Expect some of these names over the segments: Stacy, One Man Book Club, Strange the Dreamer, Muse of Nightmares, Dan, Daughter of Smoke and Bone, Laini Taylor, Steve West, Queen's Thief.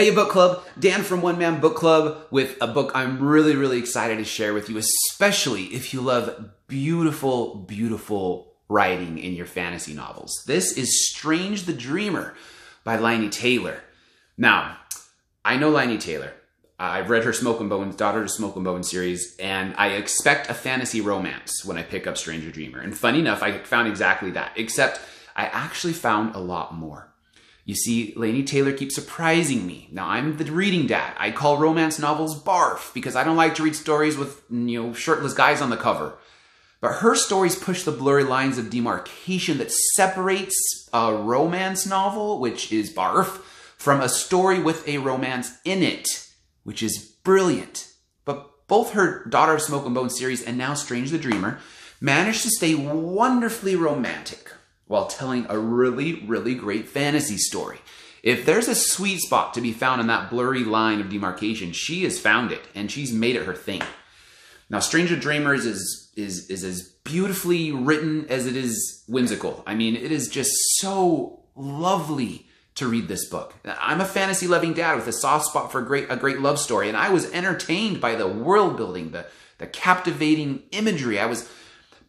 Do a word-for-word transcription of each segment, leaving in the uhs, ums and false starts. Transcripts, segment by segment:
Hey, you book club, Dan from One Man Book Club with a book I'm really, really excited to share with you, especially if you love beautiful, beautiful writing in your fantasy novels. This is Strange the Dreamer by Laini Taylor. Now, I know Laini Taylor. I've read her Smoke and Bone, Daughter of Smoke and Bone series, and I expect a fantasy romance when I pick up Strange the Dreamer. And funny enough, I found exactly that, except I actually found a lot more. You see, Laini Taylor keeps surprising me. Now, I'm the reading dad. I call romance novels barf because I don't like to read stories with, you know, shirtless guys on the cover. But her stories push the blurry lines of demarcation that separates a romance novel, which is barf, from a story with a romance in it, which is brilliant. But both her Daughter of Smoke and Bone series and now Strange the Dreamer managed to stay wonderfully romantic while telling a really, really great fantasy story. If there's a sweet spot to be found in that blurry line of demarcation, she has found it, and she's made it her thing. Now, Strange the Dreamer is, is, is as beautifully written as it is whimsical. I mean, it is just so lovely to read this book. I'm a fantasy-loving dad with a soft spot for great, a great love story, and I was entertained by the world-building, the, the captivating imagery. I was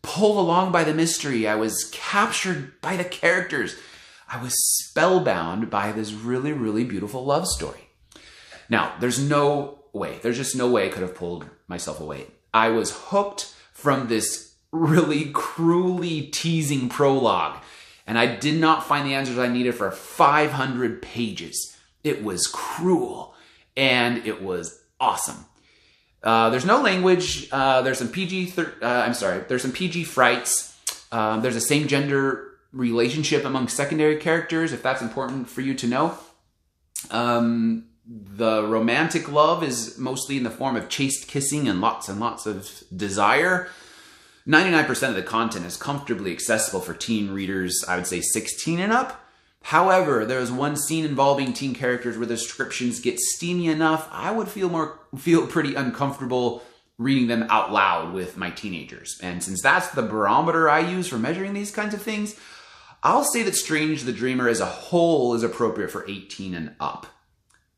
pulled along by the mystery. I was captured by the characters. I was spellbound by this really, really beautiful love story. Now, there's no way, there's just no way I could have pulled myself away. I was hooked from this really cruelly teasing prologue, and I did not find the answers I needed for five hundred pages. It was cruel, and it was awesome. Uh, there's no language. Uh, there's some P G. Uh, I'm sorry. There's some P G frights. Um, there's a same gender relationship among secondary characters, if that's important for you to know. Um, the romantic love is mostly in the form of chaste kissing and lots and lots of desire. ninety-nine percent of the content is comfortably accessible for teen readers. I would say sixteen and up. However, there was one scene involving teen characters where the descriptions get steamy enough, I would feel more feel pretty uncomfortable reading them out loud with my teenagers. And since that's the barometer I use for measuring these kinds of things, I'll say that Strange the Dreamer as a whole is appropriate for eighteen and up.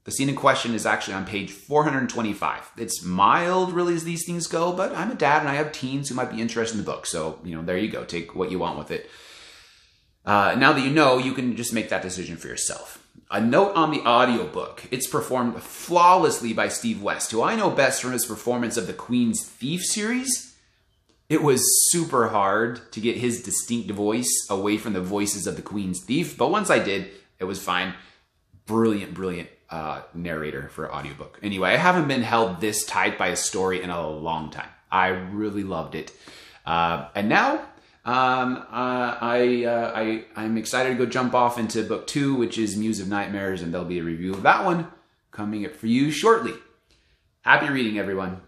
The scene in question is actually on page four hundred twenty-five. It's mild, really, as these things go, but I'm a dad and I have teens who might be interested in the book. So, you know, there you go. Take what you want with it. Uh, now that you know, you can just make that decision for yourself. A note on the audiobook. It's performed flawlessly by Steve West, who I know best from his performance of the Queen's Thief series. It was super hard to get his distinct voice away from the voices of the Queen's Thief, but once I did, it was fine. Brilliant, brilliant uh, narrator for an audiobook. Anyway, I haven't been held this tight by a story in a long time. I really loved it. Uh, and now... Um, uh, I, uh, I, I'm excited to go jump off into book two, which is Muse of Nightmares, and there'll be a review of that one coming up for you shortly. Happy reading, everyone.